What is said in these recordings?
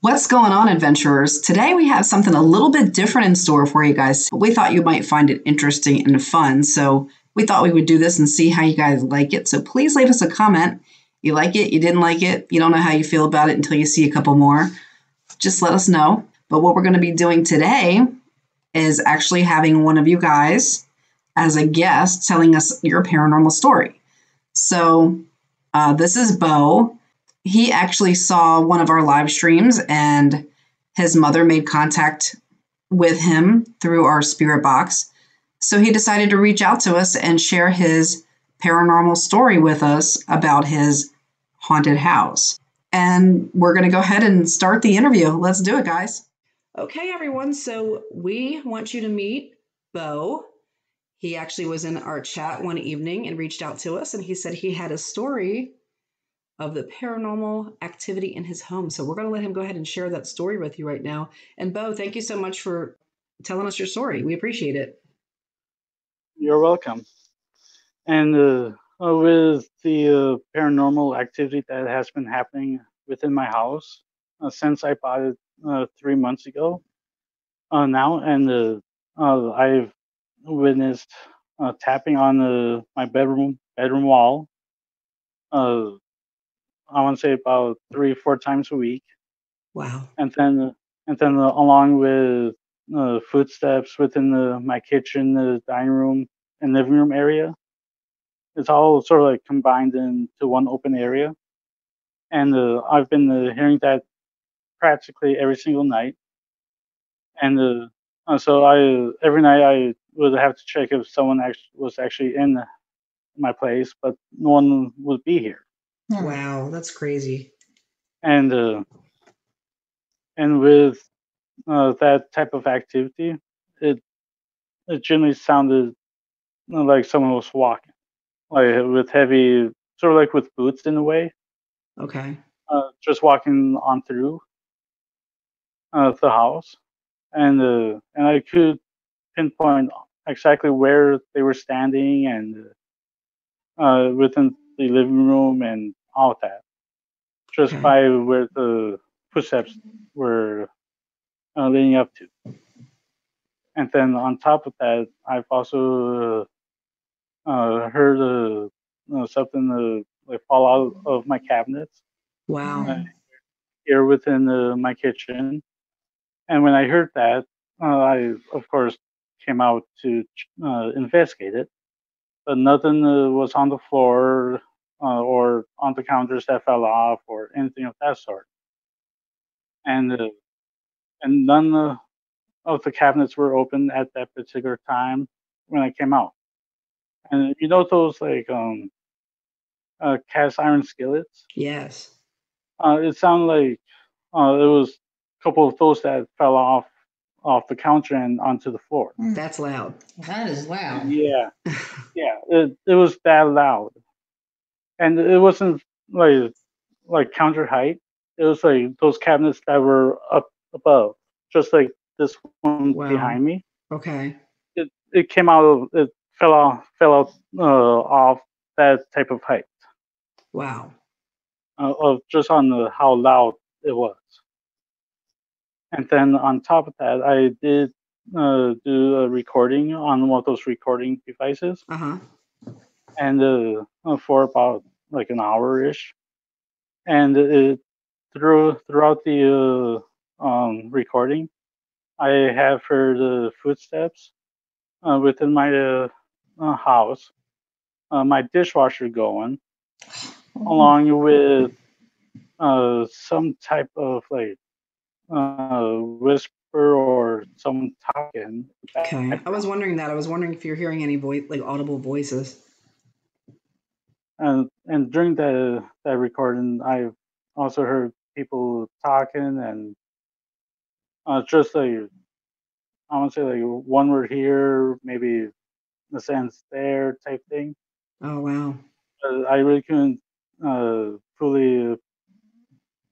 What's going on, adventurers? Today we have something a little bit different in store for you guys. We thought you might find it interesting and fun, so we thought we would do this and see how you guys like it. So please leave us a comment. You like it, you didn't like it, you don't know how you feel about it until you see a couple more. Just let us know. But what we're going to be doing today is actually having one of you guys as a guest telling us your paranormal story. So this is Beau. He actually saw one of our live streams and his mother made contact with him through our spirit box. So he decided to reach out to us and share his paranormal story with us about his haunted house. And we're going to go ahead and start the interview. Let's do it, guys. Okay, everyone. So we want you to meet Beau. He actually was in our chat one evening and reached out to us, and he said he had a story of the paranormal activity in his home. So we're going to let him go ahead and share that story with you right now. And Beau, thank you so much for telling us your story. We appreciate it. You're welcome. And with the paranormal activity that has been happening within my house since I bought it 3 months ago now, and I've witnessed tapping on my bedroom wall. I want to say about 3-4 times a week. Wow. And then along with footsteps within my kitchen, the dining room, and living room area. It's all sort of like combined into one open area. And I've been hearing that practically every single night. And so every night I would have to check if someone was actually in my place, but no one would be here. Wow, that's crazy. And with that type of activity, it generally sounded like someone was walking, like with heavy, sort of like with boots in a way. Okay. Just walking on through the house, and I could pinpoint exactly where they were standing, and within the living room and all of that, just okay, by where the footsteps were leading up to. And then on top of that, I've also heard something like fall out of my cabinets. Wow. Here within my kitchen. And when I heard that, I of course came out to investigate it, but nothing was on the floor or on the counters that fell off or anything of that sort. And none of the cabinets were open at that particular time when I came out. And you know those like cast iron skillets? Yes. It sounded like it was a couple of those that fell off the counter and onto the floor. That's loud. That is loud. Yeah. Yeah. It was that loud. And it wasn't like counter height. It was like those cabinets that were up above, just like this one. Wow. Behind me. Okay. It came out of, it fell out off that type of height. Wow. Of just on how loud it was. And then on top of that, I did do a recording on one of those recording devices. Uh-huh. And for about like an hour-ish. And throughout the recording, I have heard footsteps within my house, my dishwasher going, along with some type of like whisper or someone talking. Okay, I was wondering that. I was wondering if you're hearing any like audible voices. And during that recording, I also heard people talking, and just like I want to say like one word here, maybe the sense there type thing. Oh wow! I really couldn't fully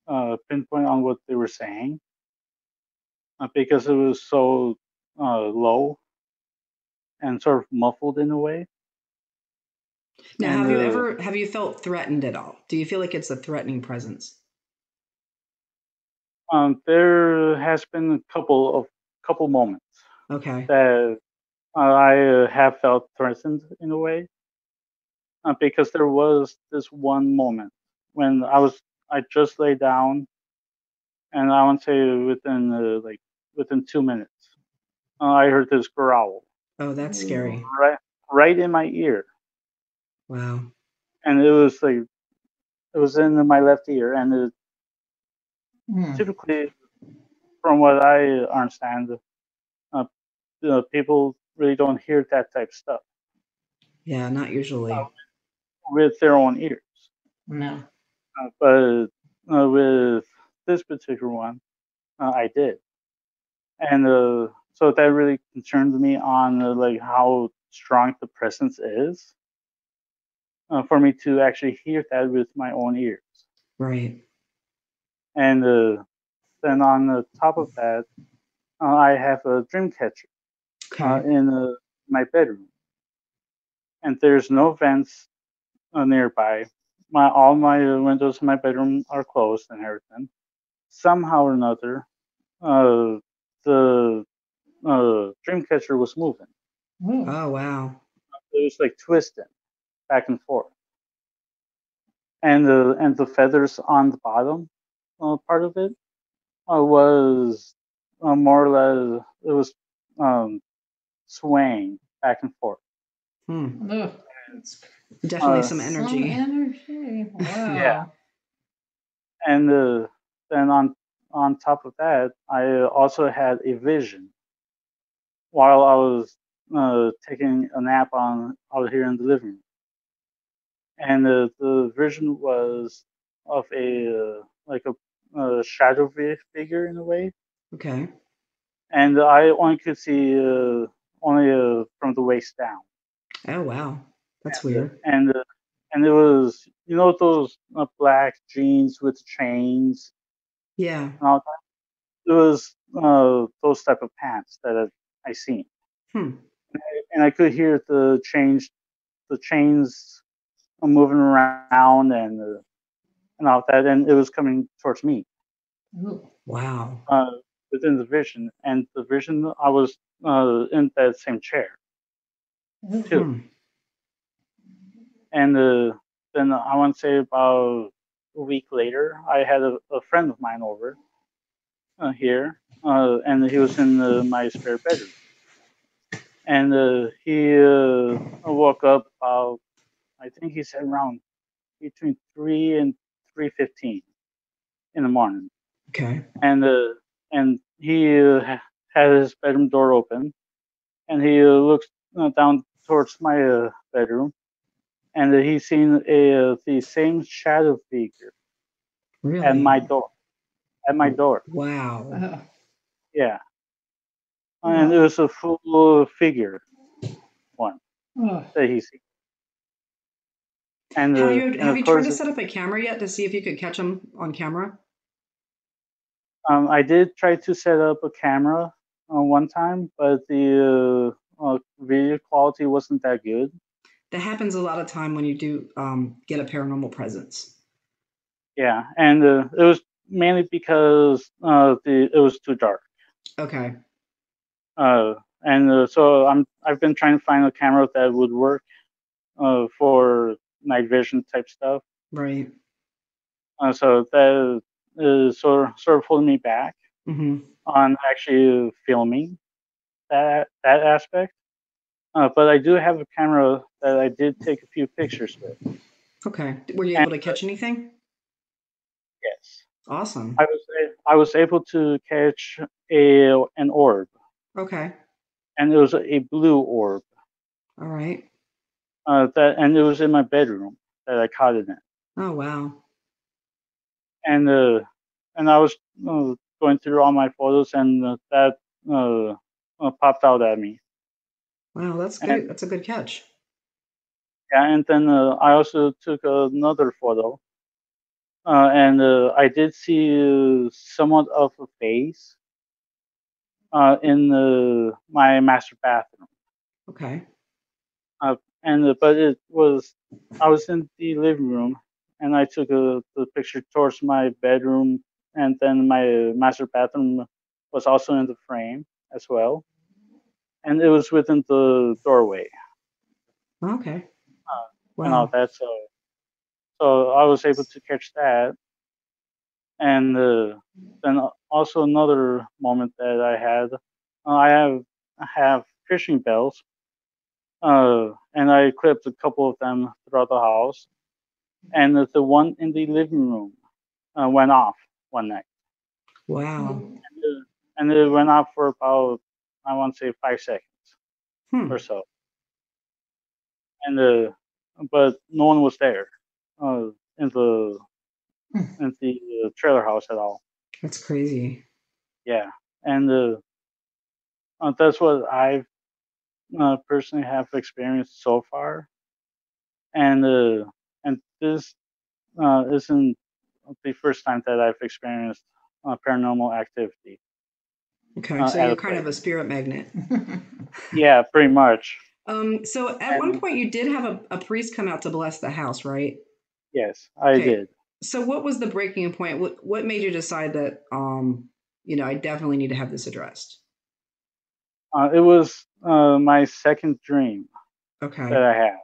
pinpoint on what they were saying. Because it was so low and sort of muffled in a way. Now, and, have you felt threatened at all? Do you feel like it's a threatening presence? There has been a couple moments. Okay. That I have felt threatened in a way, because there was this one moment when I just lay down, and I want to say within 2 minutes, I heard this growl. Oh, that's scary! Right in my ear. Wow. And it was in my left ear, and typically, from what I understand, people really don't hear that type of stuff. Yeah, not usually. With their own ears. No. But with this particular one, I did. And so that really concerned me on how strong the presence is for me to actually hear that with my own ears. Right. And then on the top of that, I have a dream catcher. Okay. In my bedroom, and there's no vents nearby. All my windows in my bedroom are closed and everything. Somehow or another, the dream catcher was moving. Oh wow! It was twisting back and forth, and the feathers on the bottom part of it was more or less it was swaying back and forth. Definitely some energy. Wow. Yeah. And then on top of that, I also had a vision while I was taking a nap out here in the living room. And the vision was of a shadow figure in a way. Okay. And I only could see from the waist down. Oh wow, that's weird. And it was those black jeans with chains. Yeah. And all that. It was those type of pants that I seen. And I could hear the chains moving around and all that, and it was coming towards me. Ooh. Wow. Within the vision, and the vision, I was in that same chair too. And then I want to say about a week later, I had a friend of mine over here, and he was in my spare bedroom, and he woke up about, I think he said around between 3 and 3:15 in the morning. Okay. And he had his bedroom door open, and he looks down towards my bedroom, and he seen the same shadow figure. Really? At my door. Wow. Yeah. And it was a full figure one that he seen. And have you tried to set up a camera yet to see if you could catch him on camera? I did try to set up a camera one time, but the video quality wasn't that good. That happens a lot of time when you do get a paranormal presence. Yeah, and it was mainly because it was too dark. Okay. And so I've been trying to find a camera that would work for night vision type stuff. Right. So that sort of holding me back on actually filming that aspect. But I do have a camera that I did take a few pictures with. Okay. Were you able to catch anything? Yes. Awesome. I was able to catch an orb. Okay. And it was a blue orb. All right. And it was in my bedroom that I caught it in. Oh wow. And I was going through all my photos, and that popped out at me. Wow, that's good. That's a good catch. Yeah, and then I also took another photo, and I did see somewhat of a face in my master bathroom. Okay. But I was in the living room, and I took the picture towards my bedroom and then my master bathroom was also in the frame as well, and it was within the doorway. Okay. Wow. And all that, so I was able to catch that. And then also another moment that I had, I have fishing bells, and I clipped a couple of them throughout the house, and the one in the living room went off one night. Wow. And it went off for about, I want to say, 5 seconds or so. And but no one was there in the trailer house at all. That's crazy. Yeah, and that's what I've personally have experienced so far, and this isn't the first time that I've experienced paranormal activity. Okay, so you're kind of a spirit magnet. Yeah, pretty much. So at one point you did have a priest come out to bless the house, right? Yes, I did. So what was the breaking point? What made you decide that, you know, I definitely need to have this addressed? It was my second dream that I had.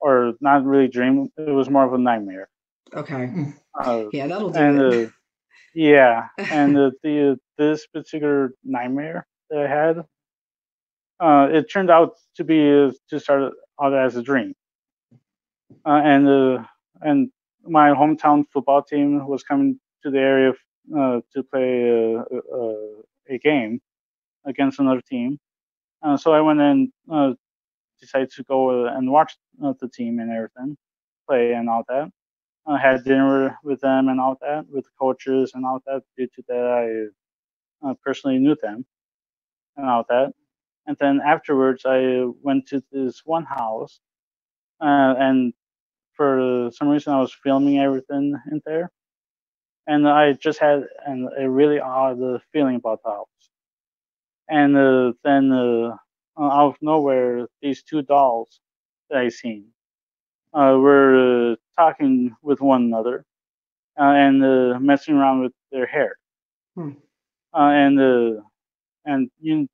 Or not really dream. It was more of a nightmare. Okay. Yeah, that'll do it. Yeah. And this particular nightmare that I had, it turned out to be to start out as a dream. And my hometown football team was coming to the area to play a game against another team. So I went and decided to go and watch the team and everything, play and all that. I had dinner with them and all that, with the coaches and all that, due to that I personally knew them and all that. And then afterwards, I went to this one house, and for some reason, I was filming everything in there, and I just had a really odd feeling about the house. And then out of nowhere, these two dolls that I seen were talking with one another and messing around with their hair. And you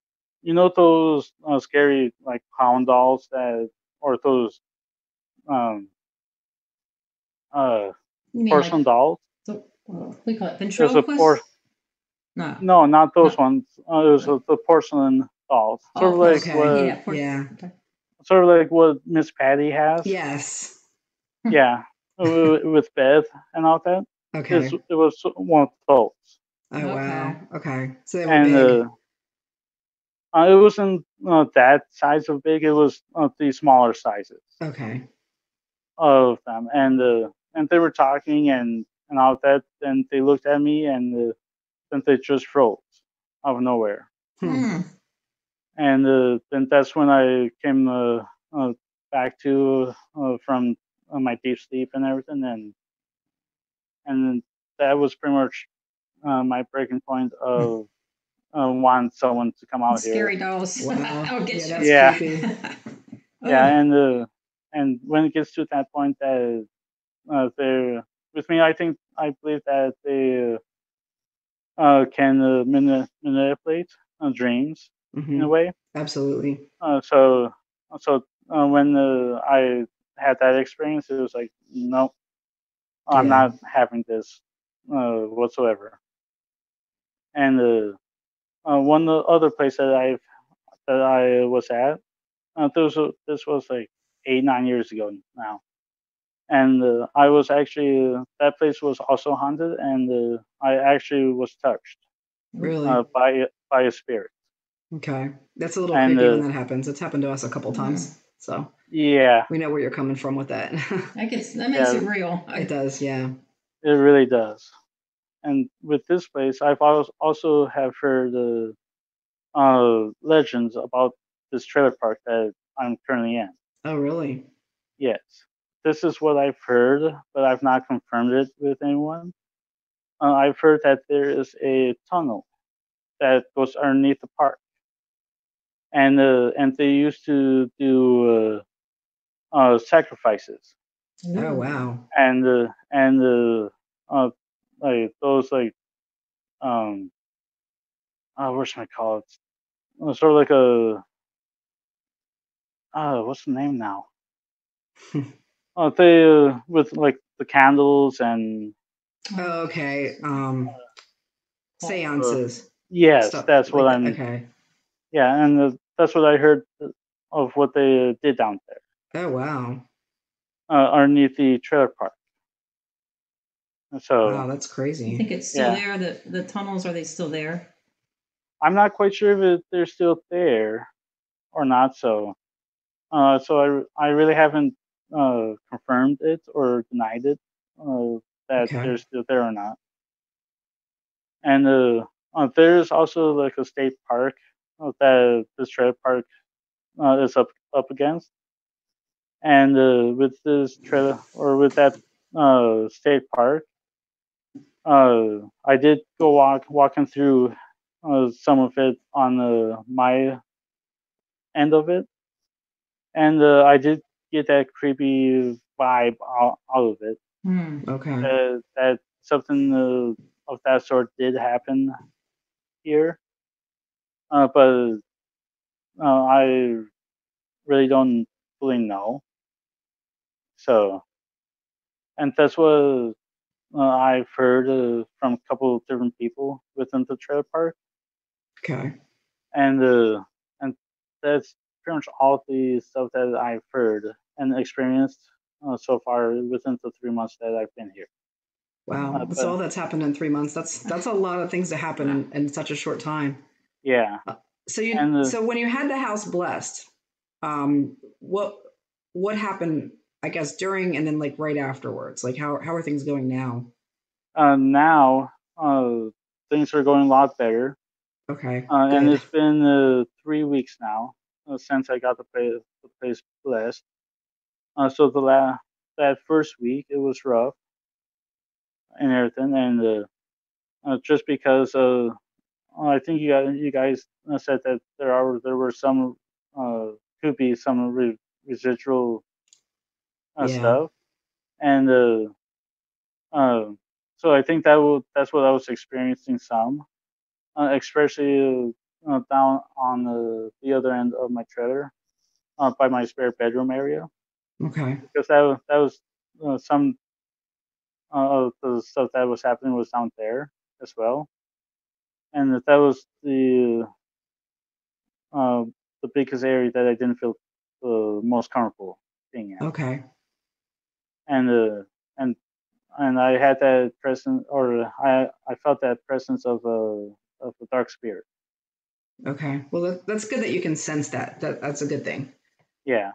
know those scary like clown dolls that, or those porcelain dolls. What do you call it? Ventriloquist? No, not those ones. It was the porcelain dolls. Sort of like what, sort of like what Miss Patty has. Yes. Yeah, with Beth and all that. Okay. It was one of those. Oh wow. Okay. So they were big. It wasn't that size of big. It was the smaller sizes. Okay. Of them, and they were talking and all that, and they looked at me, and then they just froze out of nowhere. And then that's when I came back to from my deep sleep and everything, and that was pretty much my breaking point of wanting someone to come out Scary dolls. Wow. I'll get you. Yeah. Yeah, and when it gets to that point that they're with me, I believe that they can manipulate dreams in a way. Absolutely. So when I had that experience, it was like, no, I'm not having this whatsoever. And one other place that I was at, this was like 8-9 years ago now, and I was actually that place was also haunted, and I actually was touched by a spirit. Okay, that's a little creepy when that happens. It's happened to us a couple times, so yeah, we know where you're coming from with that. I guess that makes it real. It does, yeah. It really does. And with this place, I've also have heard legends about this trailer park that I'm currently in. Oh, really? Yes. This is what I've heard, but I've not confirmed it with anyone. I've heard that there is a tunnel that goes underneath the park. And they used to do sacrifices. Oh, wow. And like those like what should I call it? It's sort of like a, what's the name now? They with like the candles and seances. Yes, stuff. That's what I'm. Okay. Yeah, and that's what I heard of what they did down there. Oh wow! Underneath the trailer park. So wow, that's crazy. I think it's still there. The tunnels, are they still there? I'm not quite sure if they're still there or not. So, so I really haven't confirmed it or denied it that they're still there or not. And there's also like a state park that this trailer park is up against, and with this trailer or with that state park, I did go walking through some of it on my end of it, and I did get that creepy vibe out of it. That something of that sort did happen here, but I really don't fully know. So, and that's what I've heard from a couple of different people within the trailer park. Okay. And that's pretty much all the stuff that I've heard and experienced so far within the 3 months that I've been here. Wow, that's all that's happened in 3 months. That's a lot of things to happen in such a short time. Yeah. So when you had the house blessed, what happened? I guess during and then like right afterwards. Like how are things going now? Now things are going a lot better. Okay. And it's been 3 weeks now since I got the place blessed. So that first week it was rough and everything, and just because I think you guys said that there were some could be some residual stuff, and so I think that's what I was experiencing some, especially down on the other end of my trailer, by my spare bedroom area. Okay. Because that was some of the stuff that was happening was down there as well, and that was the biggest area that I didn't feel the most comfortable being in. Okay. And I had that presence, or I felt that presence of a dark spirit. Okay. Well, that's good that you can sense that. That's a good thing. Yeah.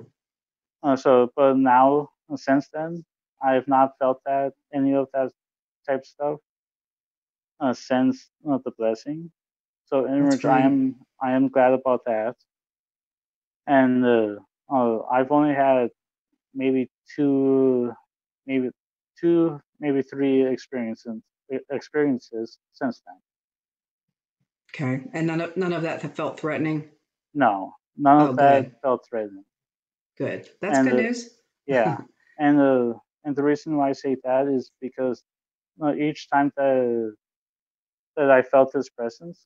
But now, since then, I have not felt that any of that type of stuff since the blessing. So, I am glad about that. And I've only had maybe three experiences since then. Okay, and none of that felt threatening. No, none of that felt threatening. Good. That's good news. Yeah, and the reason why I say that is because each time that I felt this presence,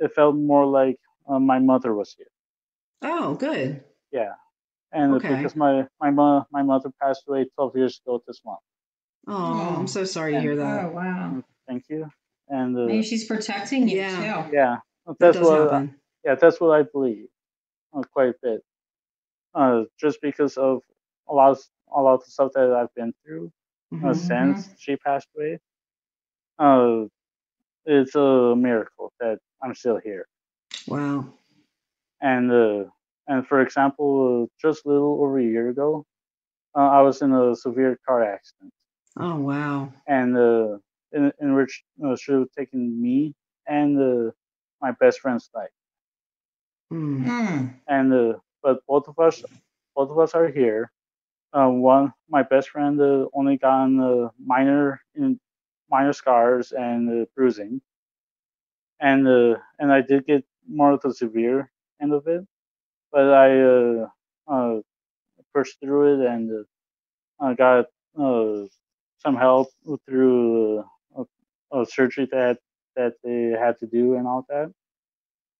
it felt more like my mother was here. Oh, good. Yeah, and because my mother passed away 12 years ago this month. Oh, I'm so sorry to hear that. Oh, wow. Thank you. And maybe she's protecting you too. Yeah, that's what I believe quite a bit. Just because of a lot of the stuff that I've been through since she passed away, it's a miracle that I'm still here. Wow! And for example, just a little over a year ago, I was in a severe car accident. Oh wow! And in which she was taking me and my best friend's life. Mm. And but both of us are here. One, my best friend, only gotten minor scars and bruising, and I did get more of the severe end of it, but I pushed through it and I got some help through a surgery that that they had to do and all that.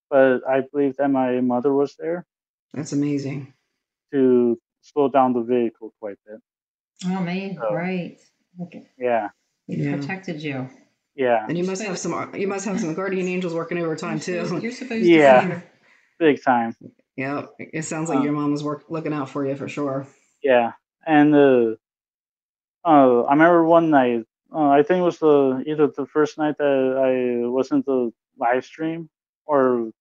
But I believe that my mother was there. That's amazing. To slow down the vehicle quite a bit. Oh, man. So, right. Okay. Yeah. It protected you. Yeah. And you must have some guardian angels working overtime too. You're supposed to. Yeah. Big time. Yeah. It sounds like your mom was looking out for you for sure. Yeah. And I remember one night, I think it was either the first night that I was in the live stream or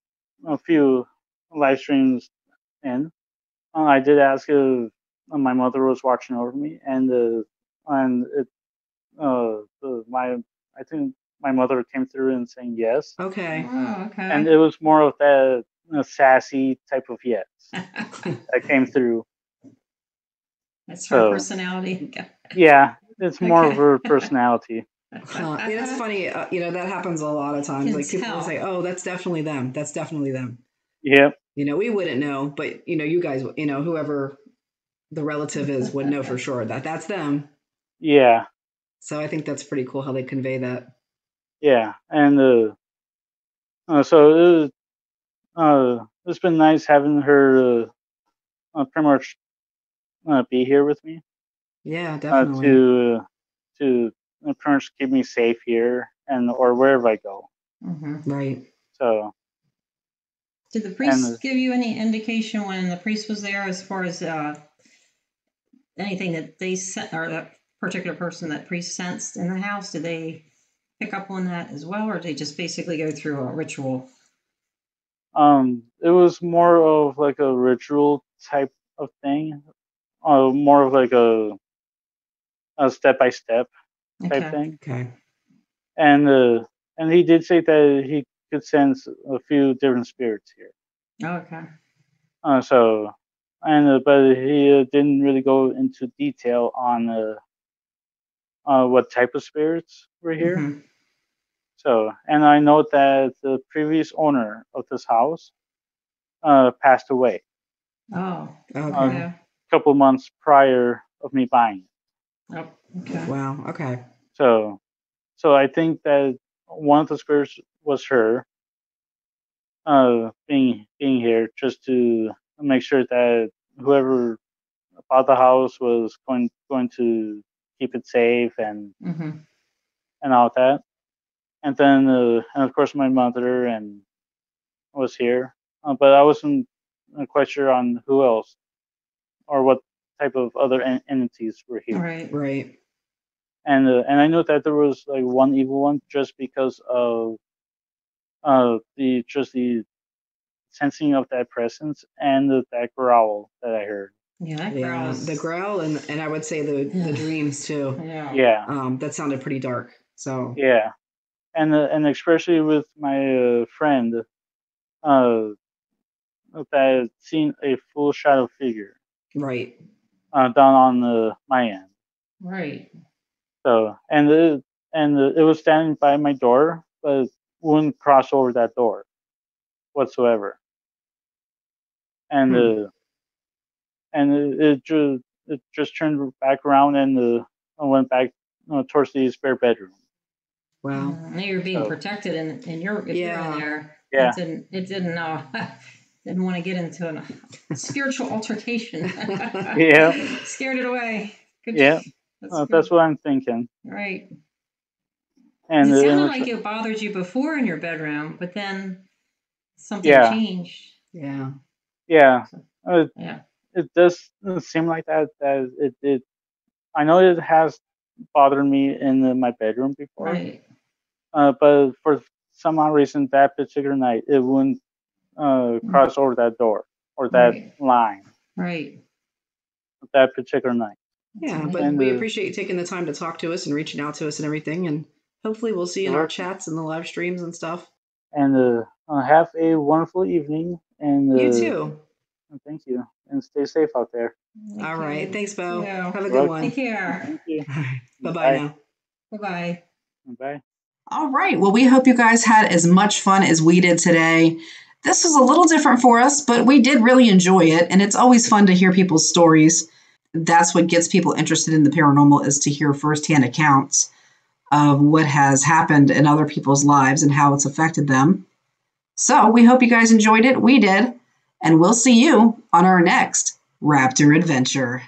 a few live streams in. I did ask if my mother was watching over me, I think my mother came through and saying yes. Okay. Oh, okay. And it was more of that sassy type of yes that came through. That's her personality. Yeah, it's more of her personality. That's funny. That happens a lot of times. Like people will say, "Oh, that's definitely them. That's definitely them." Yep. We wouldn't know, but you guys, whoever the relative is would know for sure that that's them. Yeah. So I think that's pretty cool how they convey that. Yeah, and so it's been nice having her pretty much be here with me. Yeah, definitely. To pretty much keep me safe here or wherever I go. Mm-hmm. Right. So. Did the priest give you any indication when the priest was there as far as anything that they sent or that particular person that priest sensed in the house? Did they pick up on that as well, or did they just basically go through a ritual? It was more of like a ritual type of thing, more of like a step-by-step type thing. Okay. And he did say that he could sense a few different spirits here. Oh, okay. But he didn't really go into detail on what type of spirits were here. Mm-hmm. So, and I know that the previous owner of this house passed away. Oh, okay. A couple months prior of me buying it. Oh, okay. Wow, okay. So I think that one of the spirits was her being here just to make sure that whoever bought the house was going to keep it safe and mm-hmm. and all that. And then and of course my mother and was here, but I wasn't quite sure on who else or what type of other entities were here. Right. And I knew that there was like one evil one just because of the sensing of that presence and that growl that I heard. Yeah, that growl. The growl and I would say the dreams too. Yeah. That sounded pretty dark. So. Yeah, and especially with my friend, that I had seen a full shadow figure. Right. Down on my end. Right. So it was standing by my door, but it wouldn't cross over that door whatsoever. And it just turned back around and went back towards the spare bedroom. Wow! Now you're being protected, and if you're in there. Yeah. It didn't want to get into a spiritual altercation. Yeah. Scared it away. Good. Yeah. That's what I'm thinking. Right. And it sounded like it bothered you before in your bedroom, but then something changed. Yeah. Yeah. It does seem like that it did. I know it has bothered me in my bedroom before. Right. But for some odd reason, that particular night, it wouldn't cross over that door or that line. Right. That particular night. Yeah, but we appreciate you taking the time to talk to us and reaching out to us and everything. And hopefully we'll see you in our chats and the live streams and stuff. And have a wonderful evening. And you too. Thank you. And stay safe out there. All right. Thanks, Beau. Have a good one. Take care. Thank you. Bye-bye now. Bye-bye. Bye. All right. Well, we hope you guys had as much fun as we did today. This was a little different for us, but we did really enjoy it. And it's always fun to hear people's stories. That's what gets people interested in the paranormal, is to hear firsthand accounts. of what has happened in other people's lives and how it's affected them. So we hope you guys enjoyed it. We did. And we'll see you on our next Raptor Adventure.